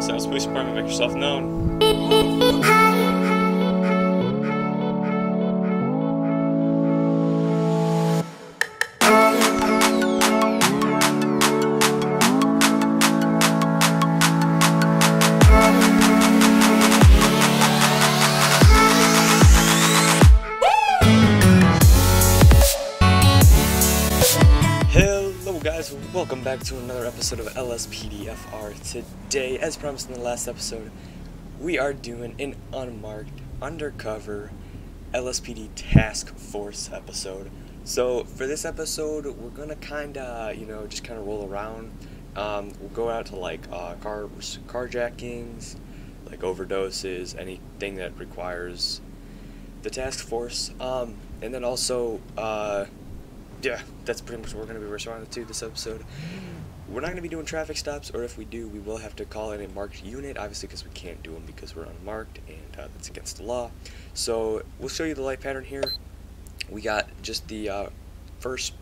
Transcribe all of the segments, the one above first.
Los Santos Police Department, make yourself known. Welcome back to another episode of LSPDFR. Today, as promised in the last episode, we are doing an unmarked, undercover LSPD task force episode. So for this episode, we're gonna kinda, just kinda roll around. We'll go out to like carjackings, like overdoses, anything that requires the task force. And then also, yeah, that's pretty much what we're going to be responding to this episode. We're not going to be doing traffic stops, or if we do, we will have to call in a marked unit, obviously, because we can't do them because we're unmarked, and that's against the law. So we'll show you the light pattern here. We got just the first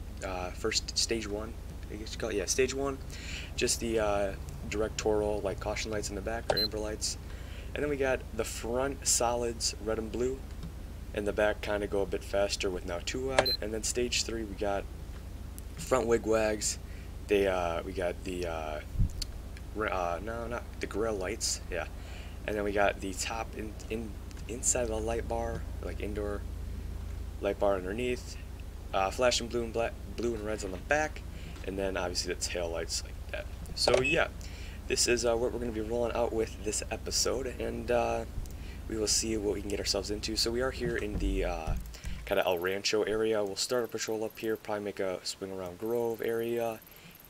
stage one, I guess you call it, yeah, stage one. Just the directorial, like caution lights in the back, or amber lights. And then we got the front solids, red and blue. And the back kind of go a bit faster with now two wide. And then stage three, we got front wigwags. We got the not the grill lights, yeah. And then we got the top inside of the light bar, like indoor light bar underneath. Flashing blue and black, blue and reds on the back, and then obviously the tail lights like that. So yeah, this is what we're gonna be rolling out with this episode, and we will see what we can get ourselves into. So we are here in the kind of El Rancho area. We'll start a patrol up here, probably make a swing around Grove area,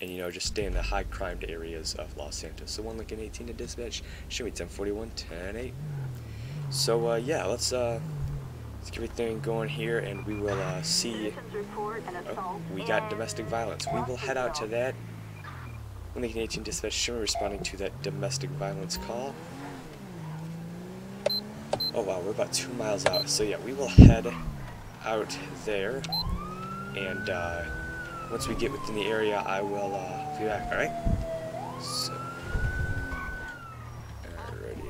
and just stay in the high crime areas of Los Santos. So 1 Lincoln 18 to dispatch, show me 1041, 10-8. So yeah, let's get everything going here, and we will see. Oh, we got domestic violence. We will head out to that. 1 Lincoln 18 dispatch, show me responding to that domestic violence call. Oh wow, we're about 2 miles out, so yeah, we will head out there, and once we get within the area, I will be back, alright? So, alrighty.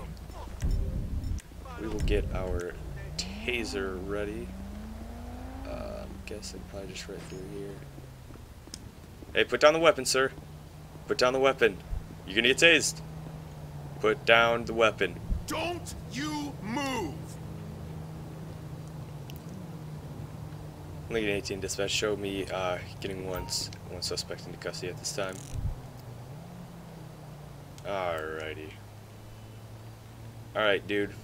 We will get our taser ready. I'm guessing probably just right through here. Hey, put down the weapon, sir. Put down the weapon. You're gonna get tased. Put down the weapon. Don't you move! Lincoln 18 dispatch, show me getting one suspect into custody at this time. Alrighty. Alright, dude.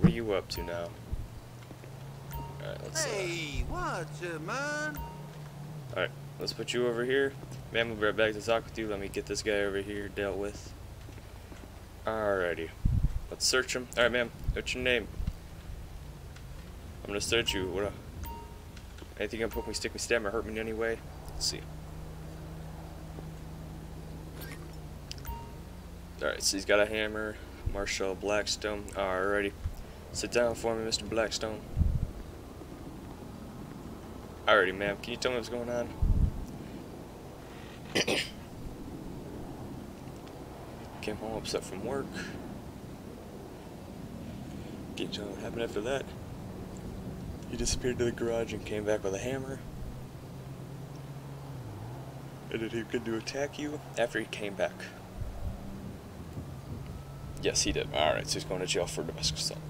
What are you up to now? Alright, let's hey, what's up, man? Alright, let's put you over here. Man, we'll be right back to talk with you. Let me get this guy over here dealt with. Alrighty. Let's search him. Alright, ma'am. What's your name? I'm gonna search you. What? Anything gonna poke me, stick me, stab me, or hurt me in any way? Let's see. Alright, so he's got a hammer. Marshall Blackstone. Alrighty. Sit down for me, Mr. Blackstone. Alrighty, ma'am. Can you tell me what's going on? Came home upset from work. Can't tell what happened after that. He disappeared to the garage and came back with a hammer. And did he get to attack you after he came back? Yes, he did. Alright, so he's going to jail for domestic assault.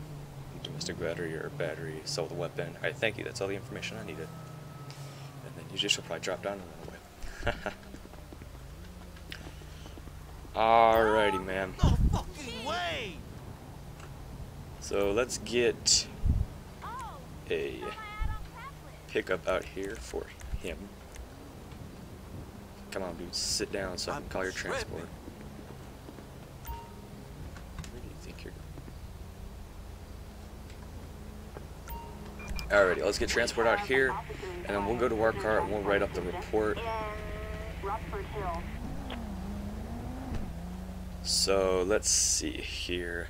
Domestic battery or battery, assault with a weapon. Alright, thank you. That's all the information I needed. And then you just will probably drop down and run away. Alrighty, ma'am. No fucking way! So let's get a pickup out here for him. Come on, dude, sit down so I can call your transport. Where do you think you're? Alrighty, let's get transport out here, and then we'll go to our car and we'll write up the report. So let's see here.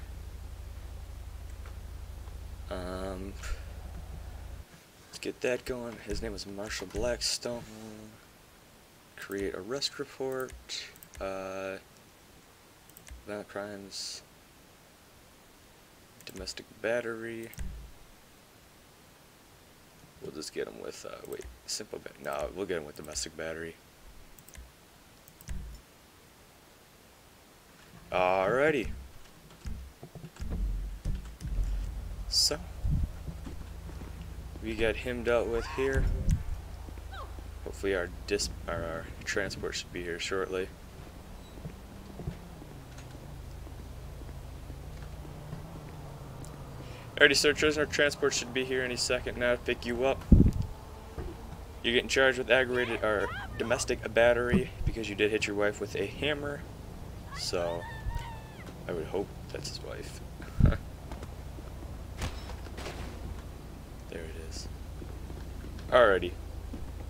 Let's get that going. His name is Marshall Blackstone. Create arrest report. crimes, domestic battery. We'll just get them with, simple battery. No, we'll get them with domestic battery. Alrighty. So, we got him dealt with here. Hopefully our transport should be here shortly. Alrighty, sir, prisoner transport should be here any second now to pick you up. You're getting charged with aggravated or domestic battery because you did hit your wife with a hammer. So, I would hope that's his wife. There it is. Alrighty.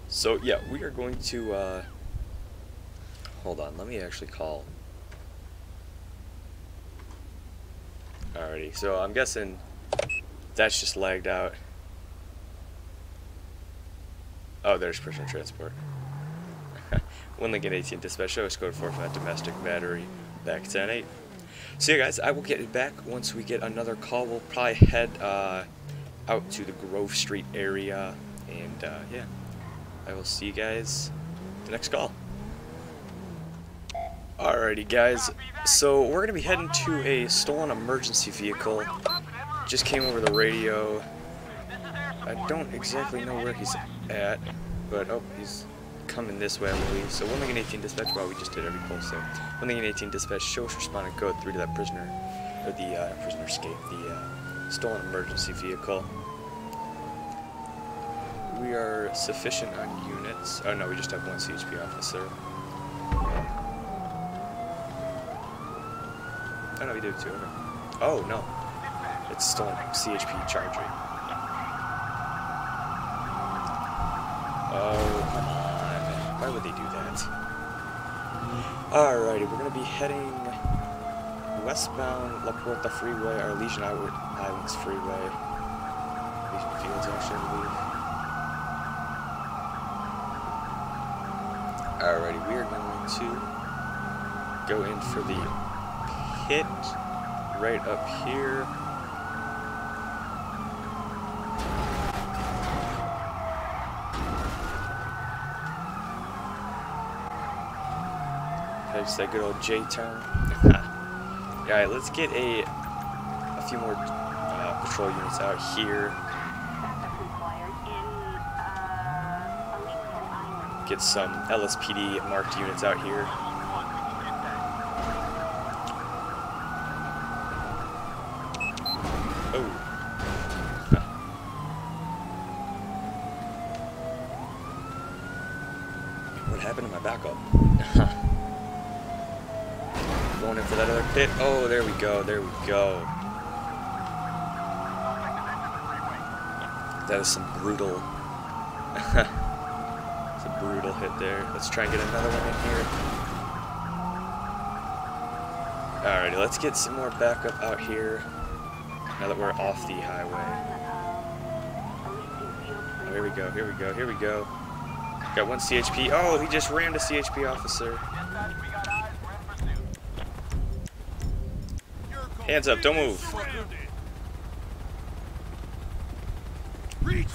So, yeah, we are going to, hold on, let me actually call. Alrighty, so I'm guessing that's just lagged out. Oh, there's personal transport. One link at AT&T dispatch service code 45 domestic battery back 10-8. So yeah, guys, I will get it back once we get another call. We'll probably head out to the Grove Street area, and yeah, I will see you guys the next call. Alrighty, guys, so we're gonna be heading to a stolen emergency vehicle. Just came over the radio. I don't exactly know where he's at, but oh, he's coming this way, I believe. So 1-18 dispatch, well, we just did every pulse there. 1-18 dispatch, show us respondent code 3 to that prisoner, or the prisoner escape, the stolen emergency vehicle. We are sufficient on units. Oh no, we just have one CHP officer. Oh no, we do too. Oh no, it's stolen CHP charge rate. Oh, come on. Why would they do that? Alrighty, we're going to be heading westbound La Puerta Freeway, or Legion Islands Freeway. Legion Fields, actually, I believe. Alrighty, we are going to go in for the pit right up here. Just that good old J-turn. Alright, let's get a few more patrol units out here. Get some LSPD marked units out here. Oh. What happened to my backup? Going in for that other pit. Oh, there we go. There we go. That is some brutal. It's a brutal hit there. Let's try and get another one in here. Alrighty, let's get some more backup out here. Now that we're off the highway. Oh, here we go. Here we go. Here we go. Got one CHP. Oh, he just rammed a CHP officer. Hands up, don't move.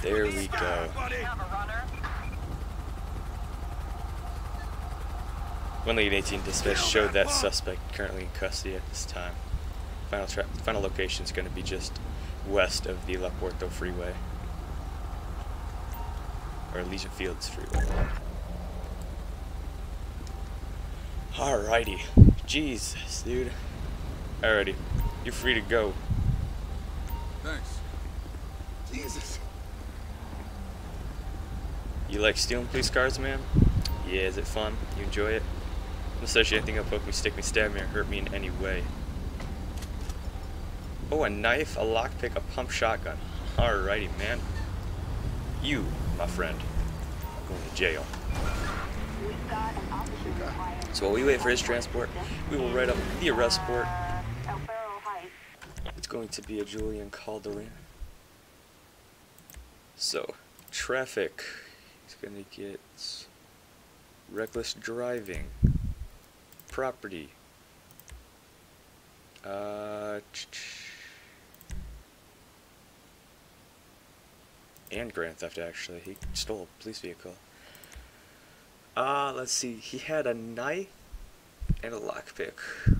There we go. One lead 18 dispatch showed that suspect currently in custody at this time. Final location is going to be just west of the La Puerta Freeway. Or Legion Fields Freeway. Alrighty. Jesus, dude. Alrighty. You're free to go. Thanks. Jesus. You like stealing police cars, man? Yeah, is it fun? You enjoy it? Don't associate anything up, poke me, stick me, stab me, or hurt me in any way. Oh, a knife, a lockpick, a pump shotgun. Alrighty, man. You, my friend, are going to jail. So while we wait for his transport, we will write up the arrest report. It's going to be a Julian Calderon. So, traffic. He's going to get reckless driving, property, And grand theft, actually. He stole a police vehicle. Let's see. He had a knife and a lockpick.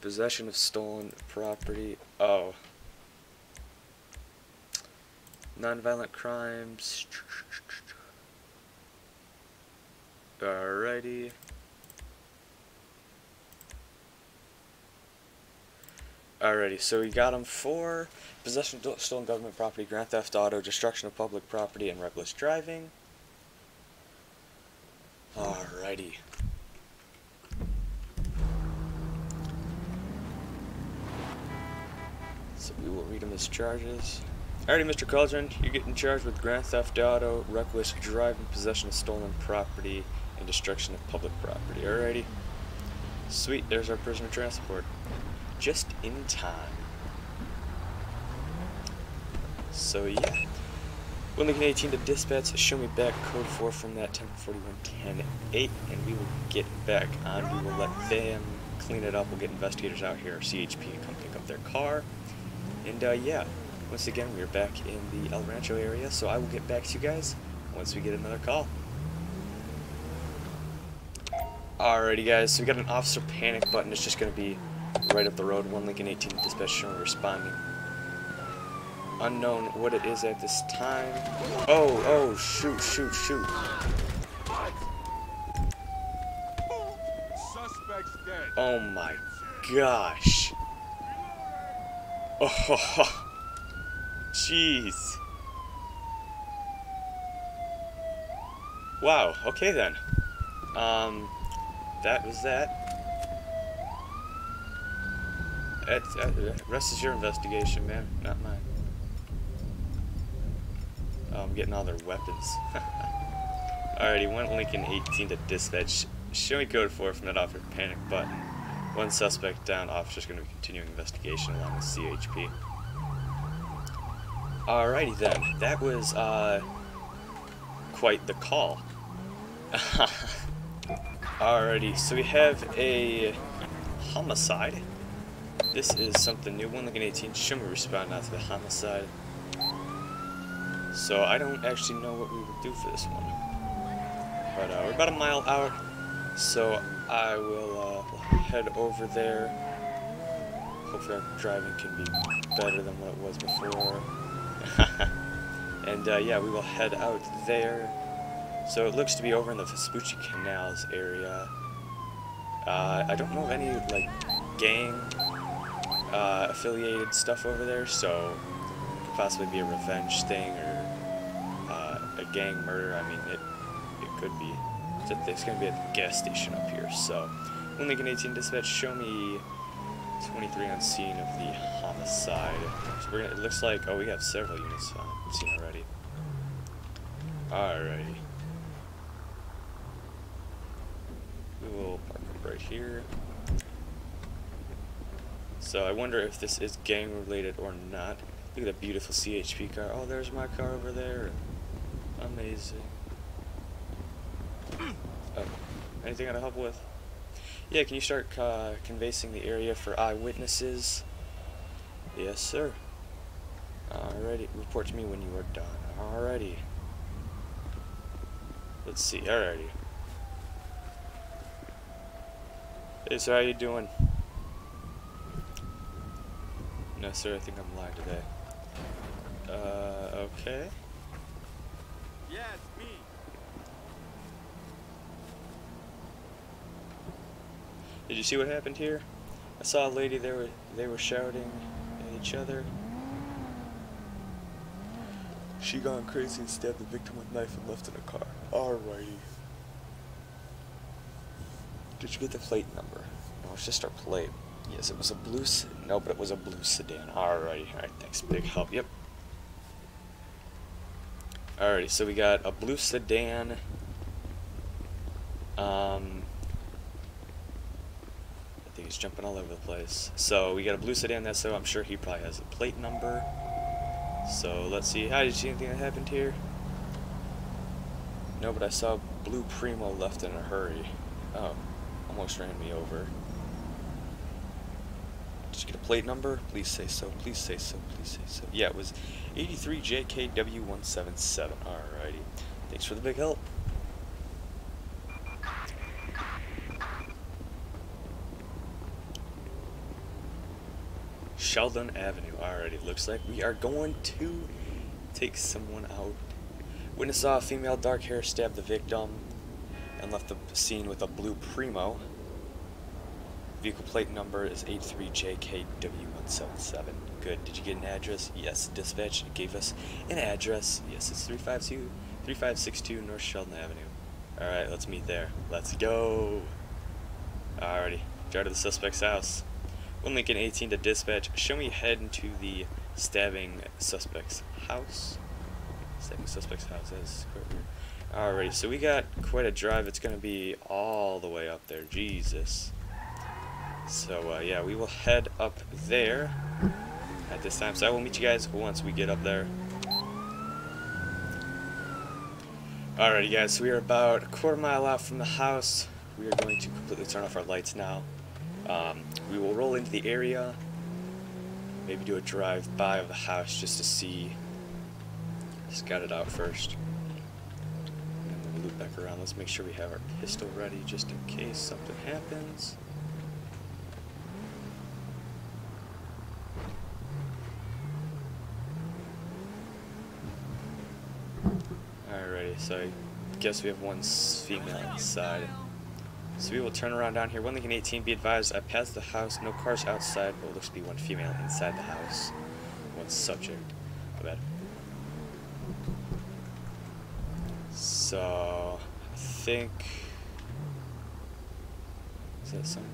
Possession of stolen property. Oh. Nonviolent crimes. Alrighty. Alrighty, so we got him for possession of stolen government property, grand theft auto, destruction of public property, and reckless driving. Alrighty. So we will read him his charges. Alrighty, Mr. Cauldron, you're getting charged with grand theft auto, reckless driving, possession of stolen property, and destruction of public property. Alrighty. Sweet, there's our prisoner transport. Just in time. So yeah. Lincoln 18 to dispatch, show me back code 4 from that 1041-10-8, and we will get back on. We will let them clean it up. We'll get investigators out here, CHP, come pick up their car. And yeah, once again, we are back in the El Rancho area, so I will get back to you guys once we get another call. Alrighty guys, so we got an officer panic button. It's just going to be right up the road. 1 Lincoln 18 to dispatch, show me responding. Unknown what it is at this time. Oh, oh, shoot, shoot, shoot. Suspect's dead. Oh my gosh. Oh, jeez. Wow, okay then. That was that. Rest is your investigation, man, not mine. Oh, I'm getting all their weapons. Alrighty, 1 Lincoln 18 to dispatch. Show me code 4 from that officer panic button. One suspect down, officer's going to be continuing investigation along with CHP. Alrighty then, that was quite the call. Alrighty, so we have a homicide. This is something new. 1 Lincoln 18, should we respond now to the homicide? So I don't actually know what we would do for this one. But we're about a mile out, so I will head over there. Hopefully our driving can be better than what it was before. And yeah, we will head out there. So it looks to be over in the Vespucci Canals area. I don't know of any, like, gang affiliated stuff over there, so it could possibly be a revenge thing or a gang murder. I mean, it could be. It's going to be at the gas station up here. So, 1 Lincoln 18 dispatch, show me 23 on scene of the homicide. So we're gonna, it looks like, oh, we have several units on scene already. Alrighty. We will park them right here. So I wonder if this is gang related or not. Look at that beautiful CHP car. Oh, there's my car over there. Amazing. Oh, anything I can help with? Yeah, can you start canvassing the area for eyewitnesses? Yes, sir. Alrighty, report to me when you are done. Alrighty. Let's see. Alrighty. Hey, sir, how you doing? No, sir, I think I'm live today. Okay. Yeah, it's me. Did you see what happened here? I saw a lady, they were shouting at each other. She gone crazy and stabbed the victim with a knife and left in a car. Alrighty. Did you get the plate number? No, it's just our plate. Yes, it was a blue sedan. No, but it was a blue sedan. Alrighty, alright, thanks. Big help. Yep. Alrighty, so we got a blue sedan. I think he's jumping all over the place. So we got a blue sedan, that's so I'm sure he probably has a plate number. So let's see. Hi, did you see anything that happened here? No, but I saw a blue Primo left in a hurry. Oh, almost ran me over. Did you get a plate number? Please say so, please say so, please say so. Yeah, it was 83JKW177. Alrighty. Thanks for the big help. Sheldon Avenue. Alrighty, looks like we are going to take someone out. Witness saw a female dark hair stab the victim and left the scene with a blue Primo. Vehicle plate number is 83JKW177. Good. Did you get an address? Yes. Dispatch gave us an address. Yes, it's 3562 North Sheldon Avenue. Alright, let's meet there. Let's go. Alrighty. Drive to the suspect's house. 1 Lincoln 18 to dispatch. Show me head into the stabbing suspect's house. Stabbing suspect's house is quite weird. Alrighty, so we got quite a drive. It's going to be all the way up there. Jesus. So, yeah, we will head up there at this time. So I will meet you guys once we get up there. Alrighty, guys, so we are about a quarter mile out from the house. We are going to completely turn off our lights now. We will roll into the area, maybe do a drive-by of the house just to see, scout it out first. And then we'll loop back around. Let's make sure we have our pistol ready just in case something happens. Alrighty, so I guess we have one female inside. So we will turn around down here. 1 Lincoln 18, be advised, I passed the house. No cars outside, but it looks to be one female inside the house. One subject. My bad. So, I think... Is that something?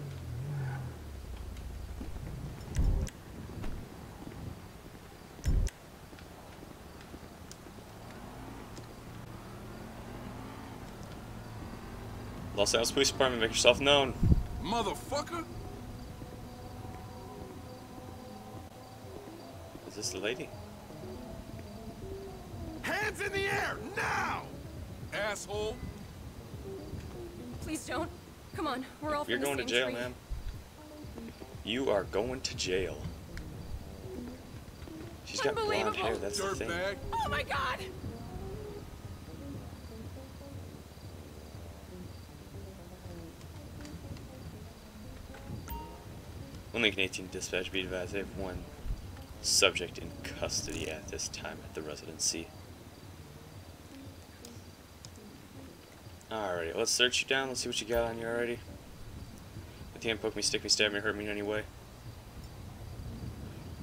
Los Santos Police Department, make yourself known. Motherfucker! Is this the lady? Hands in the air, now! Asshole! Please don't. Come on, we're all... You're going to jail, ma'am. You are going to jail. She's got blonde hair, that's the thing. Oh my god! Lincoln 18 dispatch, be advised, I have one subject in custody at this time at the residency. Alrighty, let's search you down, let's see what you got on you already. Let the hand poke me, stick me, stab me, hurt me in any way.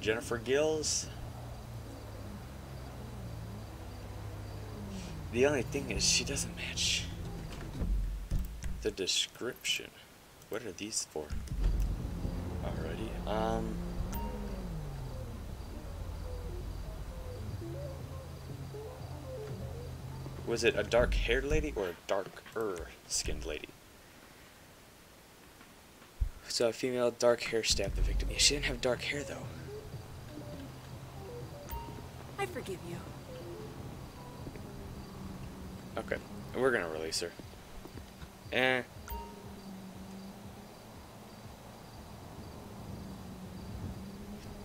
Jennifer Gills. The only thing is she doesn't match the description. What are these for? Alrighty, was it a dark-haired lady or a darker-skinned lady? So a female dark hair stabbed the victim. Yeah, she didn't have dark hair, though. I forgive you. Okay, we're gonna release her. Eh.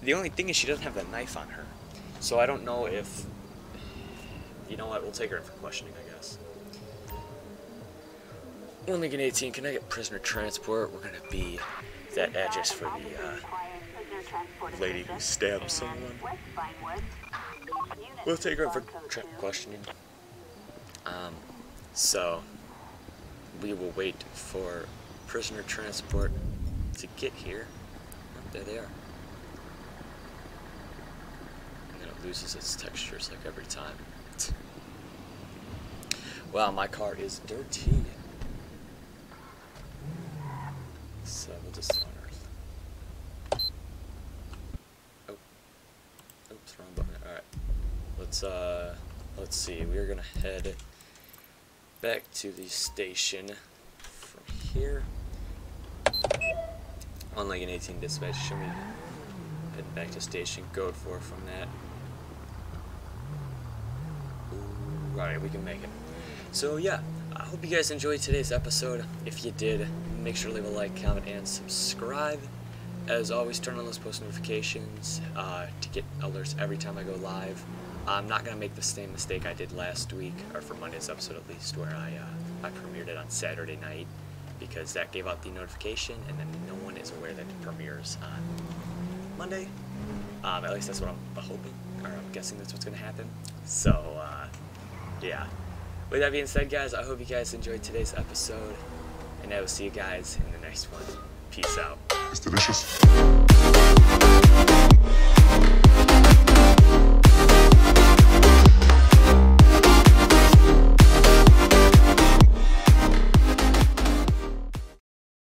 The only thing is she doesn't have the knife on her. So I don't know if... You know what, we'll take her in for questioning, I guess. 1 Lincoln 18, can I get prisoner transport? We're going to be that address for the lady who stabbed someone. We'll take her in for questioning. So we will wait for prisoner transport to get here. Oh, there they are. Loses its textures like every time. Wow, my car is dirty. So we'll just unearth. Oh, oops, wrong button. All right, let's see. We're gonna head back to the station from here. On Lincoln 18 dispatch, show me. Head back to station code 4 from that. Alright, we can make it. So yeah, I hope you guys enjoyed today's episode. If you did, make sure to leave a like, comment, and subscribe. As always, turn on those post notifications to get alerts every time I go live. I'm not going to make the same mistake I did last week, or for Monday's episode at least, where I premiered it on Saturday night, because that gave out the notification and then no one is aware that it premieres on Monday. At least that's what I'm hoping, or I'm guessing that's what's going to happen. So, yeah. With that being said, guys, I hope you guys enjoyed today's episode, and I will see you guys in the next one. Peace out. It's delicious.